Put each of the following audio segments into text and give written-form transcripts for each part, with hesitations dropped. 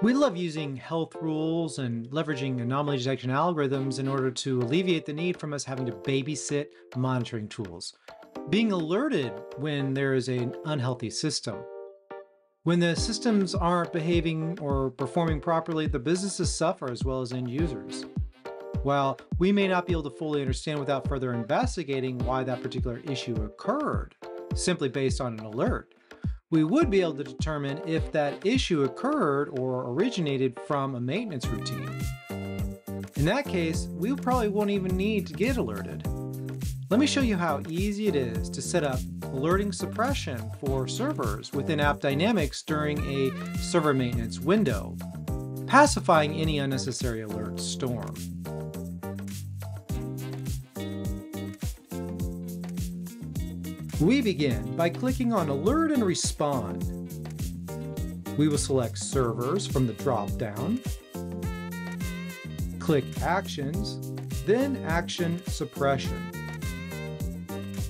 We love using health rules and leveraging anomaly detection algorithms in order to alleviate the need from us having to babysit monitoring tools, being alerted when there is an unhealthy system. When the systems aren't behaving or performing properly, the businesses suffer as well as end users. While we may not be able to fully understand without further investigating why that particular issue occurred, simply based on an alert, we would be able to determine if that issue occurred or originated from a maintenance routine. In that case, we probably won't even need to get alerted. Let me show you how easy it is to set up alerting suppression for servers within AppDynamics during a server maintenance window, pacifying any unnecessary alert storm. We begin by clicking on Alert and Respond. We will select Servers from the drop-down, click Actions, then Action Suppression.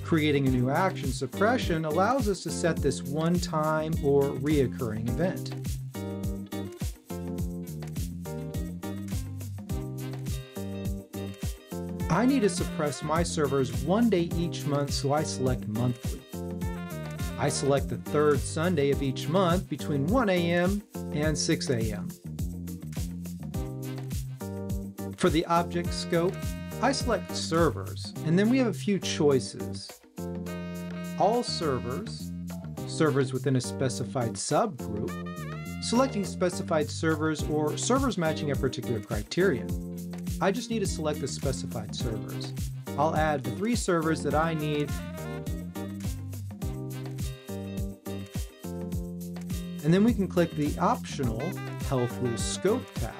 Creating a new action suppression allows us to set this one-time or reoccurring event. I need to suppress my servers one day each month, so I select monthly. I select the third Sunday of each month between 1 a.m. and 6 a.m. For the object scope, I select servers, and then we have a few choices. All servers, servers within a specified subgroup, selecting specified servers, or servers matching a particular criterion. I just need to select the specified servers. I'll add the 3 servers that I need. And then we can click the optional Health Rule Scope tab.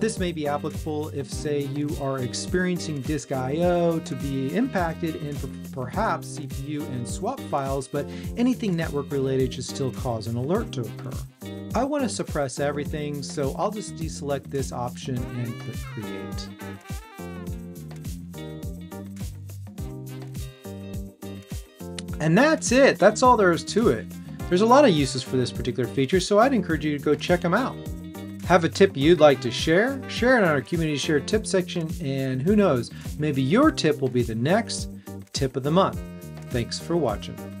This may be applicable if, say, you are experiencing disk I/O to be impacted in perhaps CPU and swap files, but anything network related should still cause an alert to occur. I want to suppress everything, so I'll just deselect this option and click Create. And that's it. That's all there is to it. There's a lot of uses for this particular feature, so I'd encourage you to go check them out. Have a tip you'd like to share? Share it on our community share tip section, and who knows, maybe your tip will be the next tip of the month. Thanks for watching.